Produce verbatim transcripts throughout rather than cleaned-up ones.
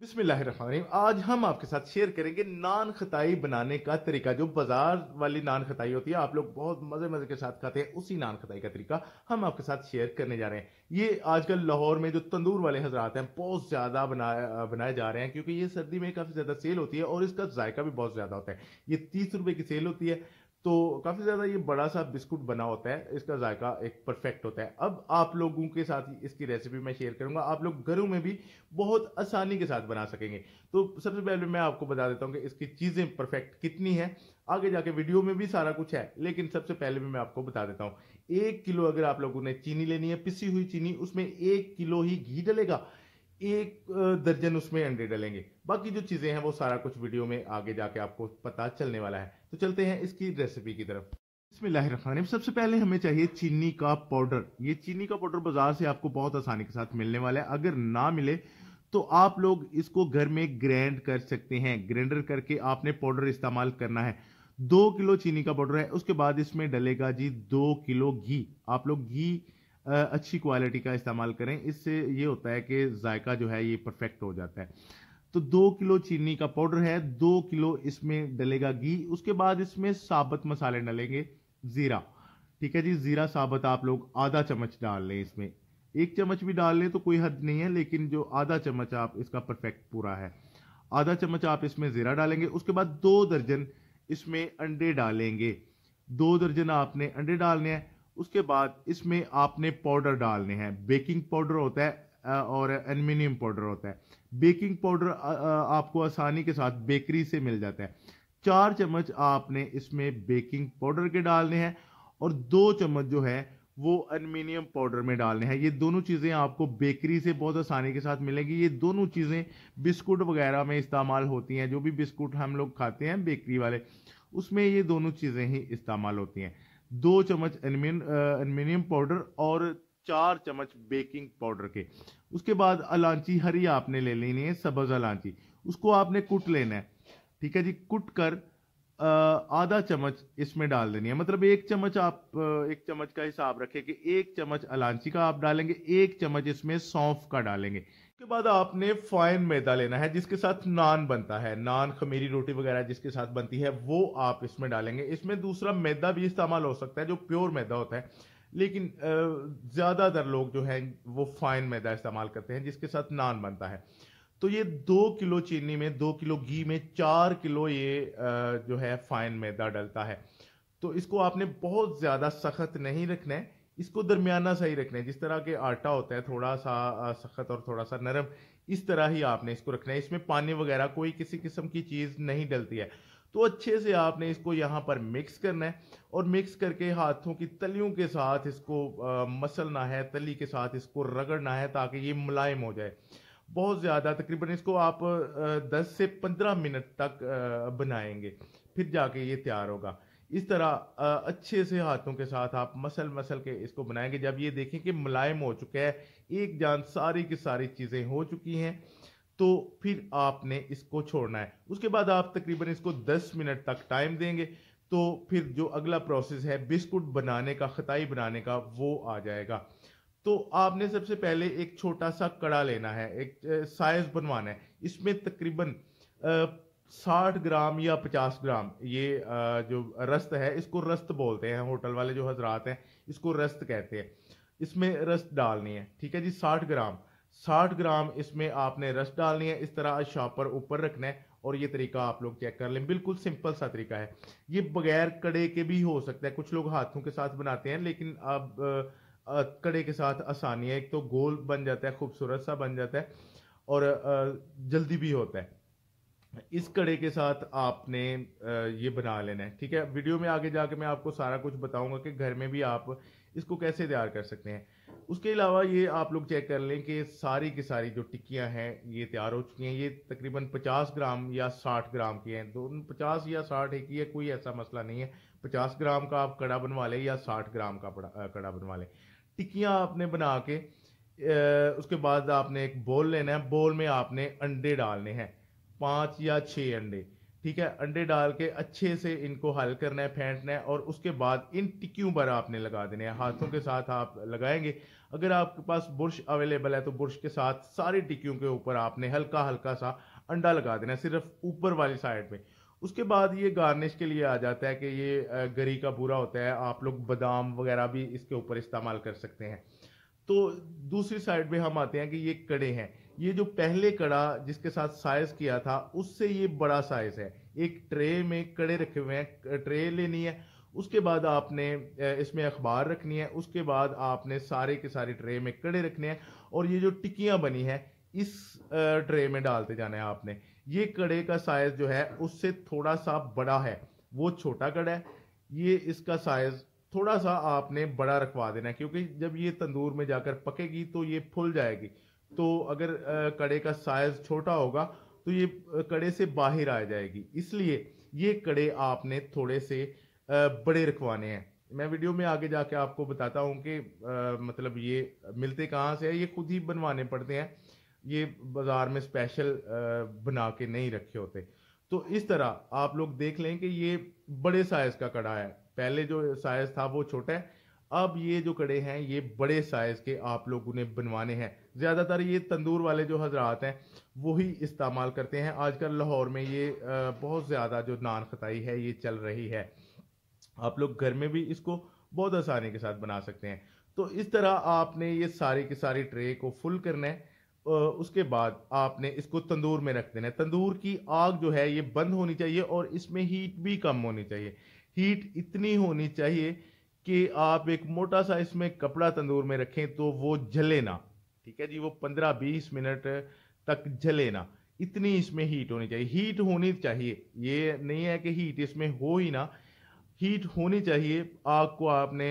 बिस्मिल्लाहिर्रहमानिर्रहीम। आज हम आपके साथ शेयर करेंगे नान खताई बनाने का तरीका। जो बाजार वाली नान खताई होती है, आप लोग बहुत मजे मजे के साथ खाते हैं, उसी नान खताई का तरीका हम आपके साथ शेयर करने जा रहे हैं। ये आजकल लाहौर में जो तंदूर वाले हजरात हैं बहुत ज्यादा बनाए बनाए जा रहे हैं, क्योंकि ये सर्दी में काफी ज्यादा सेल होती है और इसका जायका भी बहुत ज्यादा होता है। ये तीस रुपए की सेल होती है, तो काफ़ी ज़्यादा ये बड़ा सा बिस्कुट बना होता है, इसका जायका एक परफेक्ट होता है। अब आप लोगों के साथ इसकी रेसिपी मैं शेयर करूंगा, आप लोग घरों में भी बहुत आसानी के साथ बना सकेंगे। तो सबसे पहले मैं आपको बता देता हूं कि इसकी चीज़ें परफेक्ट कितनी हैं, आगे जाके वीडियो में भी सारा कुछ है, लेकिन सबसे पहले भी मैं आपको बता देता हूँ। एक किलो अगर आप लोगों ने चीनी लेनी है, पिसी हुई चीनी, उसमें एक किलो ही घी डलेगा, एक दर्जन उसमें अंडे डलेंगे। बाकी जो चीजें हैं वो सारा कुछ वीडियो में आगे जाके आपको पता चलने वाला है। तो चलते हैं इसकी रेसिपी की तरफ। बिस्मिल्लाहिर्रहमानिर्रहीम। सबसे पहले हमें चाहिए चीनी का पाउडर। ये चीनी का पाउडर बाजार से आपको बहुत आसानी के साथ मिलने वाला है। अगर ना मिले तो आप लोग इसको घर में ग्राइंड कर सकते हैं, ग्राइंडर करके आपने पाउडर इस्तेमाल करना है। दो किलो चीनी का पाउडर है, उसके बाद इसमें डलेगा जी दो किलो घी। आप लोग घी अच्छी क्वालिटी का इस्तेमाल करें, इससे ये होता है कि जायका जो है ये परफेक्ट हो जाता है। तो दो किलो चीनी का पाउडर है, दो किलो इसमें डलेगा घी। उसके बाद इसमें साबत मसाले डलेंगे, जीरा, ठीक है जी, जीरा साबत आप लोग आधा चम्मच डाल लें, इसमें एक चम्मच भी डाल लें तो कोई हद नहीं है, लेकिन जो आधा चम्मच आप इसका परफेक्ट पूरा है, आधा चम्मच आप इसमें जीरा डालेंगे। उसके बाद दो दर्जन इसमें अंडे डालेंगे, दो दर्जन आपने अंडे डालने हैं। उसके बाद इसमें आपने पाउडर डालने हैं, बेकिंग पाउडर होता है और एल्युमिनियम पाउडर होता है। बेकिंग पाउडर आपको आसानी के साथ बेकरी से मिल जाता है। चार चम्मच आपने इसमें बेकिंग पाउडर के डालने हैं और दो चम्मच जो है वो एल्युमिनियम पाउडर में डालने हैं। ये दोनों चीज़ें आपको बेकरी से बहुत आसानी के साथ मिलेंगी। ये दोनों चीज़ें बिस्कुट वगैरह में इस्तेमाल होती हैं, जो भी बिस्कुट हम लोग खाते हैं बेकरी वाले, उसमें ये दोनों चीज़ें ही इस्तेमाल होती हैं। दो चम्मच एल्युमिनियम पाउडर और चार चम्मच बेकिंग पाउडर के। उसके बाद इलायची हरी आपने ले लेनी है, सब्ज इलायची, उसको आपने कूट लेना है, ठीक है जी। कूट कर आधा चम्मच इसमें डाल देनी है, मतलब एक चम्मच, आप एक चम्मच का हिसाब रखें कि एक चम्मच इलायची का आप डालेंगे, एक चम्मच इसमें सौंफ का डालेंगे। उसके बाद आपने फाइन मैदा लेना है, जिसके साथ नान बनता है, नान खमीरी रोटी वगैरह जिसके साथ बनती है वो आप इसमें डालेंगे। इसमें दूसरा मैदा भी इस्तेमाल हो सकता है जो प्योर मैदा होता है, लेकिन ज़्यादातर लोग जो हैं वो फाइन मैदा इस्तेमाल करते हैं जिसके साथ नान बनता है। तो ये दो किलो चीनी में, दो किलो घी में, चार किलो ये जो है फाइन मैदा डलता है। तो इसको आपने बहुत ज़्यादा सख्त नहीं रखना है, इसको दरमियाना सा ही रखना है। जिस तरह के आटा होता है, थोड़ा सा सख्त और थोड़ा सा नरम, इस तरह ही आपने इसको रखना है। इसमें पानी वगैरह कोई किसी किस्म की चीज़ नहीं डलती है। तो अच्छे से आपने इसको यहाँ पर मिक्स करना है और मिक्स करके हाथों की तलियों के साथ इसको मसलना है, तली के साथ इसको रगड़ना है ताकि ये मुलायम हो जाए। बहुत ज़्यादा, तकरीबन इसको आप दस से पंद्रह मिनट तक बनाएंगे, फिर जाके ये तैयार होगा। इस तरह अच्छे से हाथों के साथ आप मसल मसल के इसको बनाएंगे। जब ये देखें कि मुलायम हो चुका है, एक जान सारी की सारी चीज़ें हो चुकी हैं, तो फिर आपने इसको छोड़ना है। उसके बाद आप तकरीबन इसको दस मिनट तक टाइम देंगे, तो फिर जो अगला प्रोसेस है बिस्कुट बनाने का, खताई बनाने का, वो आ जाएगा। तो आपने सबसे पहले एक छोटा सा कड़ा लेना है, एक साइज बनवाना है। इसमें तकरीबन साठ ग्राम या पचास ग्राम ये जो रस्त है, इसको रस्त बोलते हैं, होटल वाले जो हजरात हैं इसको रस्त कहते हैं, इसमें रस्त डालनी है, ठीक है जी। साठ ग्राम साठ ग्राम इसमें आपने रस्त डालनी है। इस तरह शापर ऊपर रखना है और ये तरीका आप लोग चेक कर लें, बिल्कुल सिंपल सा तरीका है। ये बगैर कड़े के भी हो सकता है, कुछ लोग हाथों के साथ बनाते हैं, लेकिन अब कड़े के साथ आसानी है, एक तो गोल बन जाता है, खूबसूरत सा बन जाता है और जल्दी भी होता है। इस कड़े के साथ आपने ये बना लेना है, ठीक है। वीडियो में आगे जाके मैं आपको सारा कुछ बताऊंगा कि घर में भी आप इसको कैसे तैयार कर सकते हैं। उसके अलावा ये आप लोग चेक कर लें कि सारी की सारी जो टिक्कियां हैं ये तैयार हो चुकी हैं। ये तकरीबन पचास ग्राम या साठ ग्राम की हैं, दोनों पचास या साठ एक ही है, कोई ऐसा मसला नहीं है। पचास ग्राम का आप कड़ा बनवा लें या साठ ग्राम का कड़ा बनवा लें। टिक्कियाँ आपने बना के उसके बाद आपने एक बोल लेना है, बोल में आपने अंडे डालने हैं, पाँच या छः अंडे। ठीक है, अंडे डाल के अच्छे से इनको हल करना है, फेंटना है, और उसके बाद इन टिक्कियों पर आपने लगा देने हैं, हाथों के साथ आप लगाएंगे। अगर आपके पास बुर्श अवेलेबल है तो बुर्श के साथ सारी टिक्कियों के ऊपर आपने हल्का हल्का सा अंडा लगा देना है, सिर्फ ऊपर वाली साइड में। उसके बाद ये गार्निश के लिए आ जाता है कि ये गरी का भूरा होता है, आप लोग बादाम वगैरह भी इसके ऊपर इस्तेमाल कर सकते हैं। तो दूसरी साइड में हम आते हैं कि ये कड़े हैं। ये जो पहले कड़ा जिसके साथ साइज किया था उससे ये बड़ा साइज है। एक ट्रे में कड़े रखे हुए हैं, ट्रे लेनी है, उसके बाद आपने इसमें अखबार रखनी है, उसके बाद आपने सारे के सारे ट्रे में कड़े रखने हैं, और ये जो टिक्कियां बनी हैं इस ट्रे में डालते जाना है आपने। ये कड़े का साइज जो है उससे थोड़ा सा बड़ा है, वो छोटा कड़ा है, ये इसका साइज थोड़ा सा आपने बड़ा रखवा देना है, क्योंकि जब ये तंदूर में जाकर पकेगी तो ये फूल जाएगी। तो अगर कड़े का साइज छोटा होगा तो ये कड़े से बाहर आ जाएगी, इसलिए ये कड़े आपने थोड़े से बड़े रखवाने हैं। मैं वीडियो में आगे जाके आपको बताता हूँ कि मतलब ये मिलते कहाँ से है, ये खुद ही बनवाने पड़ते हैं, ये बाजार में स्पेशल बना के नहीं रखे होते। तो इस तरह आप लोग देख लें कि ये बड़े साइज का कड़ा है, पहले जो साइज था वो छोटा है, अब ये जो कड़े हैं ये बड़े साइज के आप लोगों ने बनवाने हैं। ज़्यादातर ये तंदूर वाले जो हजरात हैं वही इस्तेमाल करते हैं। आजकल लाहौर में ये बहुत ज़्यादा जो नान खताई है ये चल रही है, आप लोग घर में भी इसको बहुत आसानी के साथ बना सकते हैं। तो इस तरह आपने ये सारी की सारी ट्रे को फुल करना है, उसके बाद आपने इसको तंदूर में रख देना है। तंदूर की आग जो है ये बंद होनी चाहिए और इसमें हीट भी कम होनी चाहिए, हीट इतनी होनी चाहिए कि आप एक मोटा सा इसमें कपड़ा तंदूर में रखें तो वो जले ना, ठीक है जी, वो पंद्रह बीस मिनट तक जले ना, इतनी इसमें हीट होनी चाहिए। हीट होनी चाहिए, ये नहीं है कि हीट इसमें हो ही ना, हीट होनी चाहिए। आग को आपने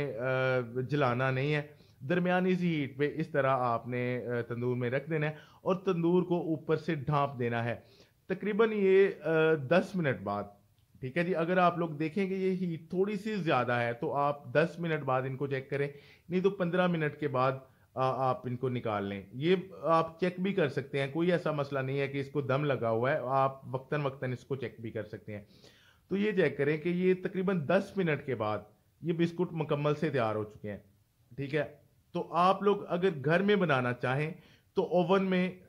जलाना नहीं है, दरमियानी सी हीट पे इस तरह आपने तंदूर में रख देना है और तंदूर को ऊपर से ढांप देना है तकरीबन ये दस मिनट बाद, ठीक है जी। अगर आप लोग देखें कि ये हीट थोड़ी सी ज़्यादा है तो आप दस मिनट बाद इनको चेक करें, नहीं तो पंद्रह मिनट के बाद आप इनको निकाल लें। ये आप चेक भी कर सकते हैं, कोई ऐसा मसला नहीं है कि इसको दम लगा हुआ है, आप वक्तन वक्तन इसको चेक भी कर सकते हैं। तो ये चेक करें कि ये तकरीबन दस मिनट के बाद ये बिस्कुट मुकम्मल से तैयार हो चुके हैं, ठीक है। तो आप लोग अगर घर में बनाना चाहें तो ओवन में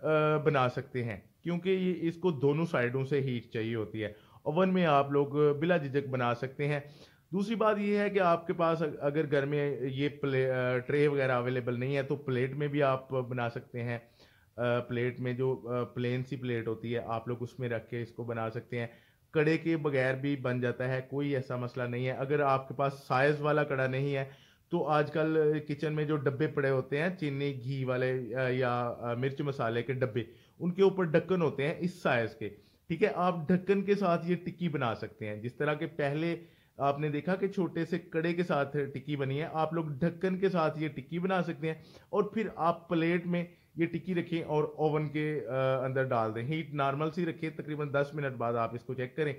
बना सकते हैं, क्योंकि ये इसको दोनों साइडों से हीट चाहिए होती है। ओवन में आप लोग बिला झिझक बना सकते हैं। दूसरी बात यह है कि आपके पास अगर घर में ये प्ले ट्रे वगैरह अवेलेबल नहीं है तो प्लेट में भी आप बना सकते हैं। प्लेट में जो प्लेन सी प्लेट होती है आप लोग उसमें रख के इसको बना सकते हैं, कड़े के बगैर भी बन जाता है, कोई ऐसा मसला नहीं है। अगर आपके पास साइज़ वाला कड़ा नहीं है तो आजकल किचन में जो डब्बे पड़े होते हैं, चीनी घी वाले या मिर्च मसाले के डब्बे, उनके ऊपर ढक्कन होते हैं इस साइज़ के, ठीक है। आप ढक्कन के साथ ये टिक्की बना सकते हैं, जिस तरह के पहले आपने देखा कि छोटे से कड़े के साथ टिक्की बनी है, आप लोग ढक्कन के साथ ये टिक्की बना सकते हैं। और फिर आप प्लेट में ये टिक्की रखें और ओवन के अंदर डाल दें, हीट नॉर्मल सी रखें, तकरीबन दस मिनट बाद आप इसको चेक करें।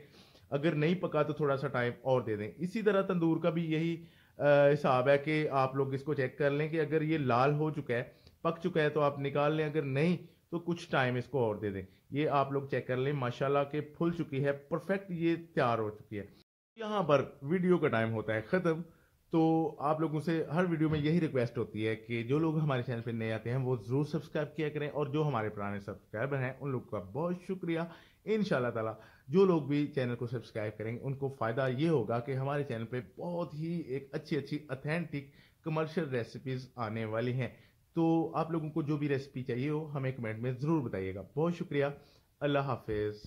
अगर नहीं पका तो थोड़ा सा टाइम और दे दें। इसी तरह तंदूर का भी यही हिसाब है कि आप लोग इसको चेक कर लें कि अगर ये लाल हो चुका है, पक चुका है तो आप निकाल लें, अगर नहीं तो कुछ टाइम इसको और दे दें। ये आप लोग चेक कर लें, माशाल्लाह के फुल चुकी है, परफेक्ट ये तैयार हो चुकी है। यहाँ पर वीडियो का टाइम होता है ख़त्म, तो आप लोगों से हर वीडियो में यही रिक्वेस्ट होती है कि जो लोग हमारे चैनल पे नए आते हैं वो ज़रूर सब्सक्राइब किया करें, और जो हमारे पुराने सब्सक्राइबर हैं उन लोग का बहुत शुक्रिया। इंशाल्लाह ताला जो लोग भी चैनल को सब्सक्राइब करेंगे उनको फ़ायदा ये होगा कि हमारे चैनल पे बहुत ही एक अच्छी अच्छी ऑथेंटिक कमर्शियल रेसिपीज़ आने वाली हैं। तो आप लोगों को जो भी रेसिपी चाहिए हो हमें कमेंट में ज़रूर बताइएगा। बहुत शुक्रिया, अल्लाह हाफिज़।